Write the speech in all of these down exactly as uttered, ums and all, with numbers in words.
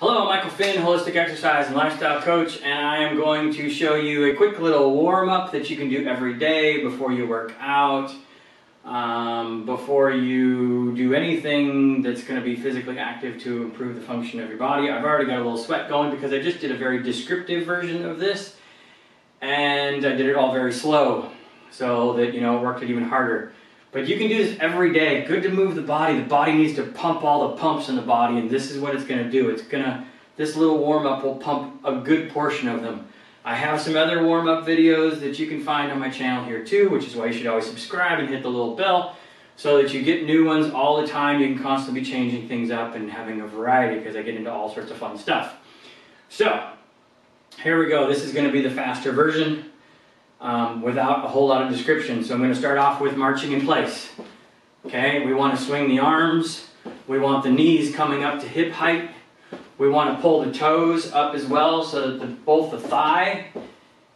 Hello, I'm Michael Finn, Holistic Exercise and Lifestyle Coach, and I am going to show you a quick little warm-up that you can do every day before you work out, um, before you do anything that's going to be physically active to improve the function of your body. I've already got a little sweat going because I just did a very descriptive version of this, and I did it all very slow so that, you know, it worked it even harder. But you can do this every day. Good to move the body. The body needs to pump all the pumps in the body, and this is what it's going to do. It's going to, this little warm-up will pump a good portion of them. I have some other warm-up videos that you can find on my channel here too, which is why you should always subscribe and hit the little bell so that you get new ones all the time. You can constantly be changing things up and having a variety because I get into all sorts of fun stuff. So, here we go. This is going to be the faster version. Um, without a whole lot of description. So I'm going to start off with marching in place. Okay, we want to swing the arms. We want the knees coming up to hip height. We want to pull the toes up as well so that the, both the thigh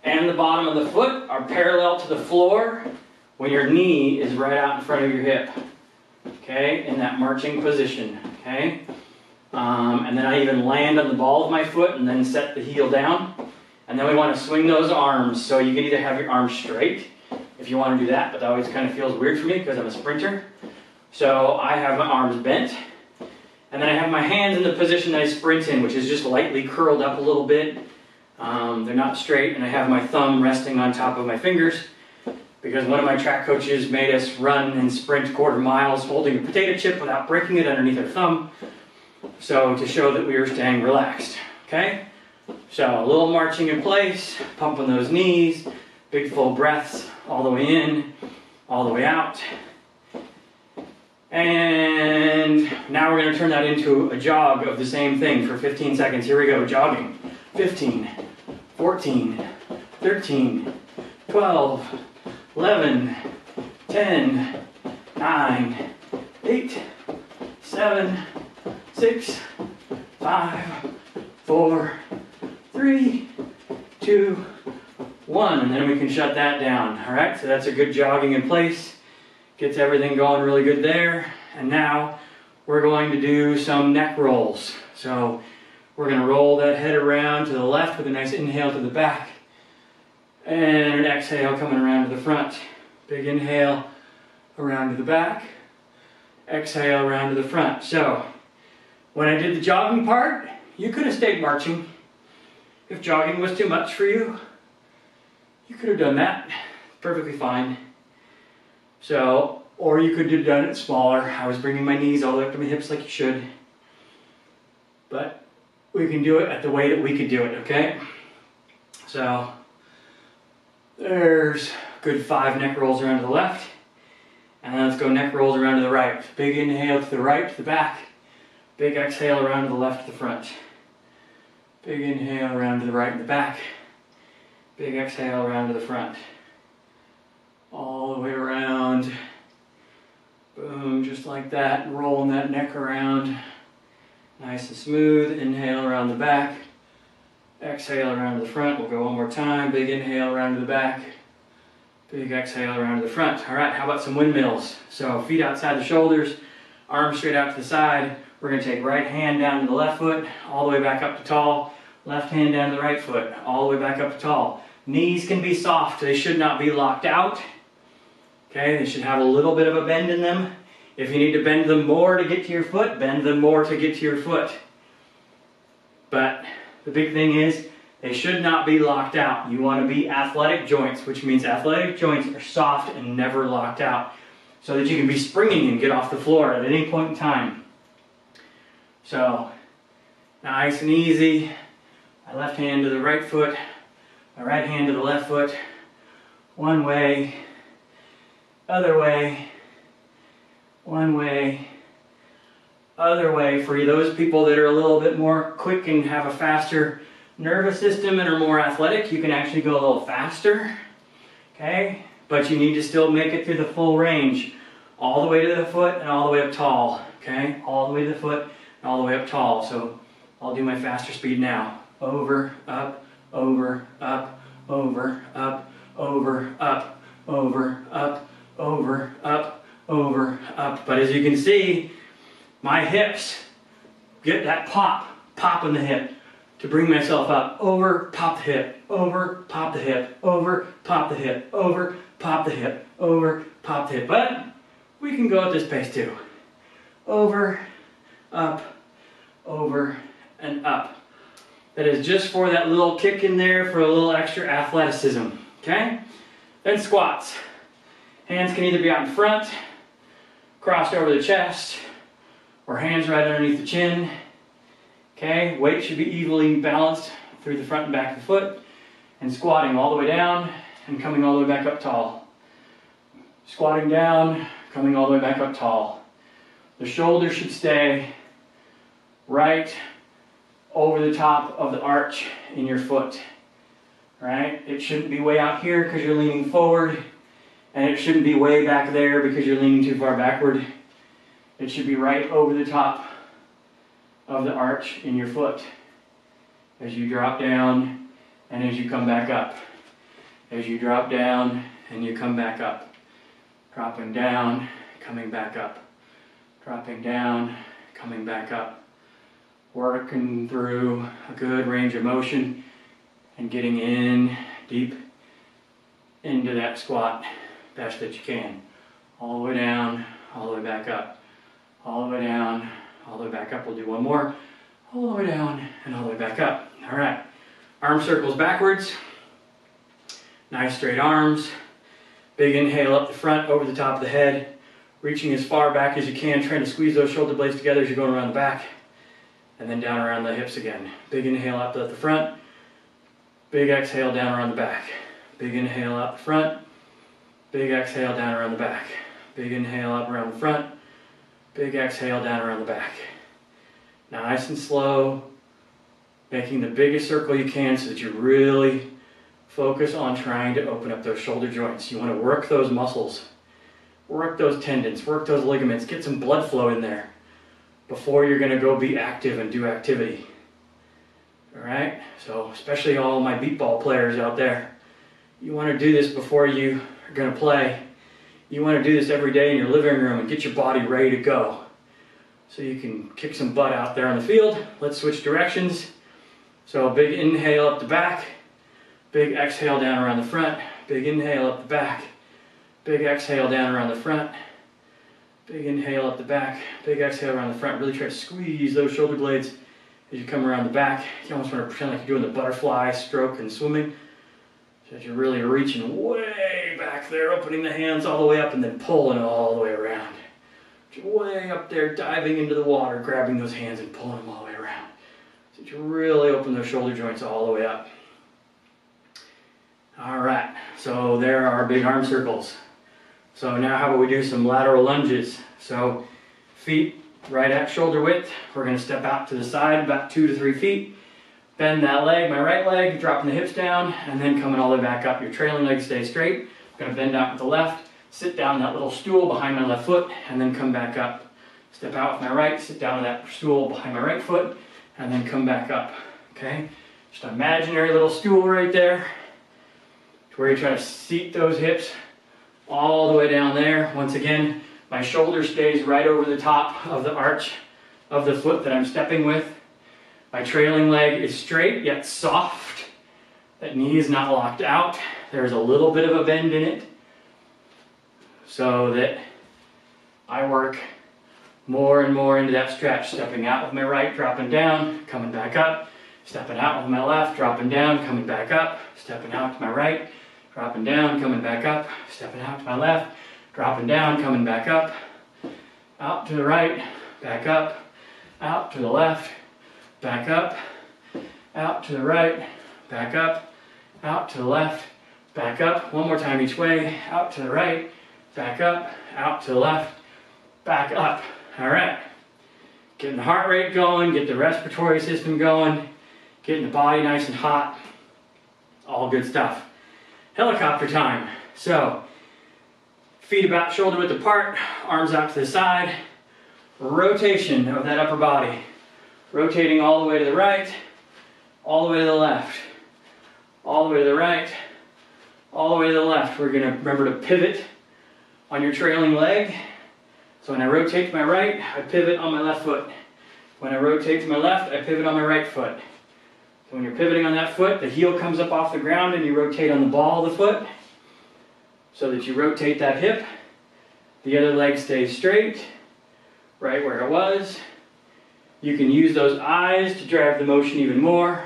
and the bottom of the foot are parallel to the floor when your knee is right out in front of your hip. Okay, in that marching position. Okay, um, and then I even land on the ball of my foot and then set the heel down. And then we want to swing those arms, so you can either have your arms straight, if you want to do that, but that always kind of feels weird for me because I'm a sprinter. So I have my arms bent, and then I have my hands in the position that I sprint in, which is just lightly curled up a little bit. Um, they're not straight, and I have my thumb resting on top of my fingers, because one of my track coaches made us run and sprint quarter miles holding a potato chip without breaking it underneath our thumb, so to show that we are staying relaxed, okay? So, a little marching in place, pumping those knees, big full breaths all the way in, all the way out. And now we're going to turn that into a jog of the same thing for fifteen seconds. Here we go, jogging. fifteen, fourteen, thirteen, twelve, eleven, ten, nine, eight, seven, six, five, four, Three, two, one, and then we can shut that down. All right, so that's a good jogging in place. Gets everything going really good there. And now we're going to do some neck rolls. So we're going to roll that head around to the left with a nice inhale to the back. And an exhale coming around to the front. Big inhale around to the back. Exhale around to the front. So when I did the jogging part, you could have stayed marching. If jogging was too much for you, you could have done that. Perfectly fine. So, or you could have done it smaller. I was bringing my knees all the way up to my hips like you should. But we can do it at the way that we could do it, okay? So, there's a good five neck rolls around to the left. And let's go neck rolls around to the right. Big inhale to the right, to the back. Big exhale around to the left, to the front. Big inhale around to the right and the back. Big exhale around to the front. All the way around. Boom, just like that. Rolling that neck around. Nice and smooth. Inhale around the back. Exhale around to the front. We'll go one more time. Big inhale around to the back. Big exhale around to the front. All right, how about some windmills? So feet outside the shoulders, arms straight out to the side. We're going to take right hand down to the left foot, all the way back up to tall. Left hand down to the right foot, all the way back up to tall. Knees can be soft. They should not be locked out. Okay, they should have a little bit of a bend in them. If you need to bend them more to get to your foot, bend them more to get to your foot. But the big thing is, they should not be locked out. You want to be athletic joints, which means athletic joints are soft and never locked out, so that you can be springing and get off the floor at any point in time. So, nice and easy, my left hand to the right foot, my right hand to the left foot, one way, other way, one way, other way. For those people that are a little bit more quick and have a faster nervous system and are more athletic, you can actually go a little faster, okay? But you need to still make it through the full range, all the way to the foot and all the way up tall, okay? All the way to the foot. All the way up tall, so I'll do my faster speed now. Over, up, over, up, over, up, over, up, over, up, over, up, over, up. But as you can see, my hips get that pop, pop on the hip to bring myself up. Over, pop the hip, over, pop the hip, over, pop the hip, over, pop the hip, over, pop the hip. But we can go at this pace too. Over, up, over, and up. That is just for that little kick in there for a little extra athleticism, okay? Then squats. Hands can either be out in front, crossed over the chest, or hands right underneath the chin, okay? Weight should be evenly balanced through the front and back of the foot, and squatting all the way down and coming all the way back up tall. Squatting down, coming all the way back up tall. The shoulder should stay right over the top of the arch in your foot, right? It shouldn't be way out here because you're leaning forward, and it shouldn't be way back there because you're leaning too far backward. It should be right over the top of the arch in your foot as you drop down and as you come back up. As you drop down and you come back up. Dropping down, coming back up. Dropping down, coming back up. Working through a good range of motion and getting in deep into that squat best that you can. All the way down, all the way back up. All the way down, all the way back up. We'll do one more. All the way down and all the way back up. All right. Arm circles backwards. Nice straight arms. Big inhale up the front, over the top of the head. Reaching as far back as you can, trying to squeeze those shoulder blades together as you're going around the back. And then down around the hips again. Big inhale up at the front. Big exhale down around the back. Big inhale up the front. Big exhale down around the back. Big inhale up around the front. Big exhale down around the back. Nice and slow. Making the biggest circle you can so that you really focus on trying to open up those shoulder joints. You want to work those muscles. Work those tendons. Work those ligaments. Get some blood flow in there before you're going to go be active and do activity. Alright? So, especially all my beatball players out there, you want to do this before you are going to play. You want to do this every day in your living room and get your body ready to go so you can kick some butt out there on the field. Let's switch directions. So, big inhale up the back. Big exhale down around the front. Big inhale up the back. Big exhale down around the front. Big inhale up the back, big exhale around the front. Really try to squeeze those shoulder blades as you come around the back. You almost want to pretend like you're doing the butterfly stroke and swimming. So that you're really reaching way back there, opening the hands all the way up and then pulling all the way around. You're way up there, diving into the water, grabbing those hands and pulling them all the way around. So that you really open those shoulder joints all the way up. All right, so there are big arm circles. So now how about we do some lateral lunges? So feet right at shoulder width. We're going to step out to the side about two to three feet. Bend that leg, my right leg, dropping the hips down, and then coming all the way back up. Your trailing leg stays straight. I'm going to bend out with the left, sit down that little stool behind my left foot, and then come back up. Step out with my right, sit down to that stool behind my right foot, and then come back up. Okay? Just an imaginary little stool right there to where you're trying to seat those hips all the way down there. Once again, my shoulder stays right over the top of the arch of the foot that I'm stepping with. My trailing leg is straight yet soft. That knee is not locked out. There's a little bit of a bend in it so that I work more and more into that stretch. Stepping out with my right, dropping down, coming back up. Stepping out with my left, dropping down, coming back up. Stepping out to my right, dropping down, coming back up, stepping out to my left, dropping down, coming back up, out to the right, back up, out to the left, back up, out to the right, back up, out to the left, back up. One more time each way, out to the right, back up, out to the left, back up. All right. Getting the heart rate going, get the respiratory system going, getting the body nice and hot. All good stuff. Helicopter time. So, feet about shoulder width apart, arms out to the side, rotation of that upper body, rotating all the way to the right, all the way to the left, all the way to the right, all the way to the left. We're going to remember to pivot on your trailing leg. So when I rotate to my right, I pivot on my left foot. When I rotate to my left, I pivot on my right foot. So when you're pivoting on that foot, the heel comes up off the ground and you rotate on the ball of the foot so that you rotate that hip. The other leg stays straight, right where it was. You can use those eyes to drive the motion even more.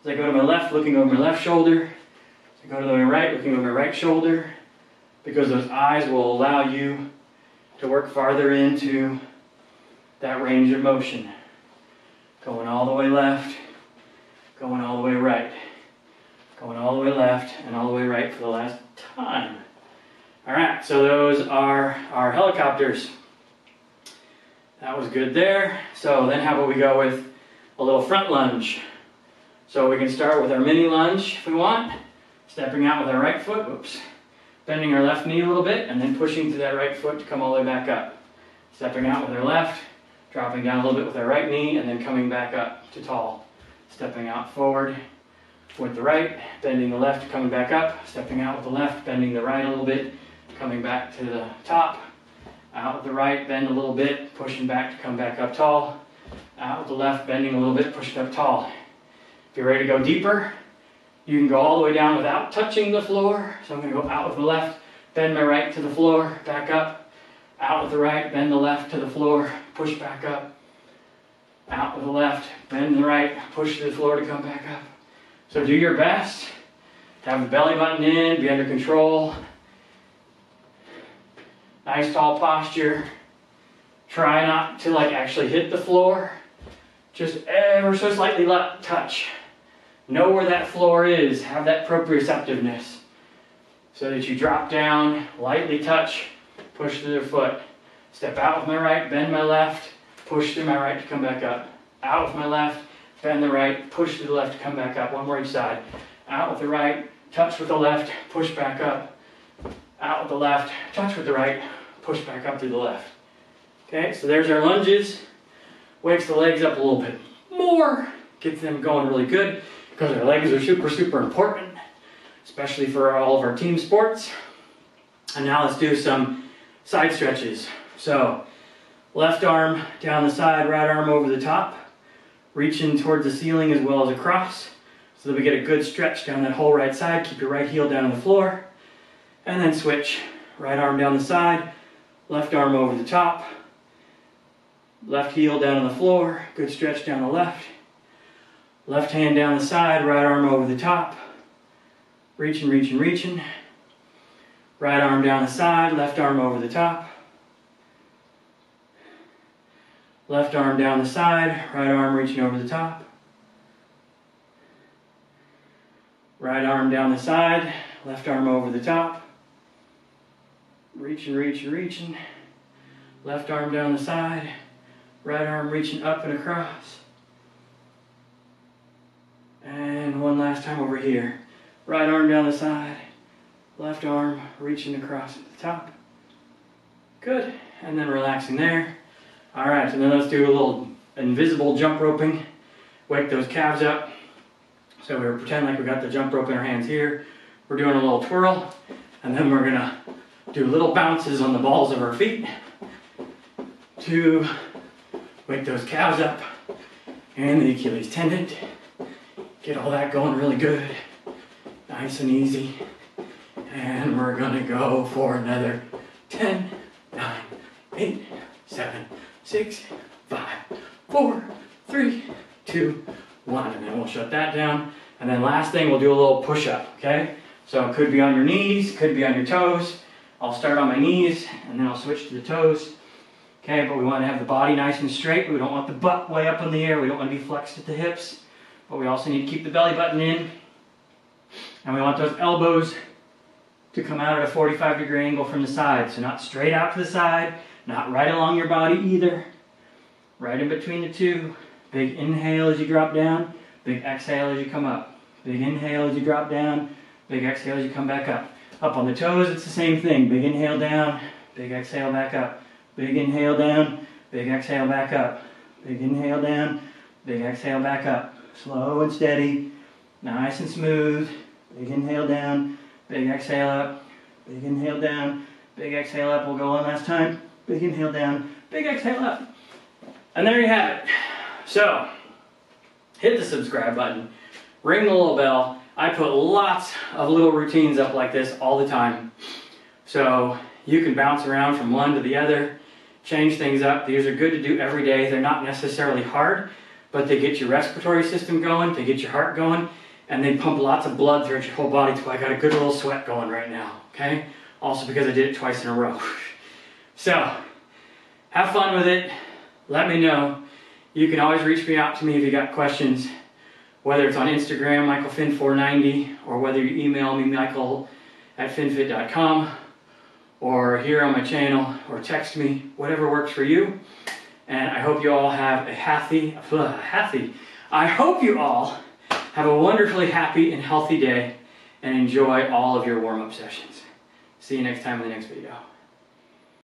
As I go to my left, looking over my left shoulder. As I go to my right, looking over my right shoulder. Because those eyes will allow you to work farther into that range of motion. Going all the way left, going all the way right. Going all the way left and all the way right for the last time. Alright, so those are our helicopters. That was good there. So then how about we go with a little front lunge. So we can start with our mini lunge if we want. Stepping out with our right foot, whoops. Bending our left knee a little bit and then pushing through that right foot to come all the way back up. Stepping out with our left, dropping down a little bit with our right knee and then coming back up to tall. Stepping out forward with the right, bending the left, coming back up. Stepping out with the left, bending the right a little bit, coming back to the top. Out with the right, bend a little bit, pushing back to come back up tall. Out with the left, bending a little bit, pushing up tall. If you're ready to go deeper, you can go all the way down without touching the floor. So I'm going to go out with the left, bend my right to the floor, back up. Out with the right, bend the left to the floor, push back up. Out with the left, bend the right, push to the floor to come back up. So do your best. Have the belly button in, be under control. Nice tall posture. Try not to like actually hit the floor. Just ever so slightly touch. Know where that floor is. Have that proprioceptiveness. So that you drop down, lightly touch, push through the foot. Step out with my right, bend my left, push through my right to come back up. Out with my left, bend the right, push through the left to come back up. One more each side. Out with the right, touch with the left, push back up. Out with the left, touch with the right, push back up through the left. Okay, so there's our lunges. Wakes the legs up a little bit more. Gets them going really good because our legs are super, super important, especially for all of our team sports. And now let's do some side stretches. So left arm down the side, right arm over the top, reaching towards the ceiling as well as across so that we get a good stretch down that whole right side. Keep your right heel down on the floor. And then switch, right arm down the side, left arm over the top, left heel down on the floor, good stretch down the left, left hand down the side, right arm over the top, reaching, reaching, reaching, right arm down the side, left arm over the top, left arm down the side, right arm reaching over the top, right arm down the side, left arm over the top, reaching, reaching, reaching, left arm down the side, right arm reaching up and across, and one last time over here, right arm down the side, left arm reaching across at the top, good, and then relaxing there. All right, so then let's do a little invisible jump roping, wake those calves up, so we're pretending like we got the jump rope in our hands here. We're doing a little twirl, and then we're gonna do little bounces on the balls of our feet to wake those calves up and the Achilles tendon. Get all that going really good, nice and easy. And we're gonna go for another ten, nine, eight, seven, six, five, four, three, two, one, and then we'll shut that down. And then last thing, we'll do a little push-up, okay? So it could be on your knees, could be on your toes. I'll start on my knees, and then I'll switch to the toes. Okay, but we want to have the body nice and straight. We don't want the butt way up in the air. We don't want to be flexed at the hips. But we also need to keep the belly button in. And we want those elbows to come out at a forty-five degree angle from the side. So not straight out to the side, not right along your body either. Right in between the two. Big inhale as you drop down. Big exhale as you come up. Big inhale as you drop down. Big exhale as you come back up. Up on the toes, it's the same thing. Big inhale down, big exhale back up. Big inhale down, big exhale back up. Big inhale down, big exhale back up. Slow and steady, nice and smooth. Big inhale down, big exhale up. Big inhale down, big exhale up. We'll go one last time. Big inhale down, big exhale up. And there you have it. So hit the subscribe button, ring the little bell. I put lots of little routines up like this all the time, so you can bounce around from one to the other, change things up. These are good to do every day. They're not necessarily hard, but they get your respiratory system going, they get your heart going, and they pump lots of blood throughout your whole body till I got a good little sweat going right now, okay? Also because I did it twice in a row. So, have fun with it. Let me know. You can always reach me out to me if you got questions, whether it's on Instagram, michael finn four ninety, or whether you email me, michael at finnfit dot com, or here on my channel, or text me, whatever works for you. And I hope you all have a happy, uh, happy, I hope you all have a wonderfully happy and healthy day, and enjoy all of your warm-up sessions. See you next time in the next video.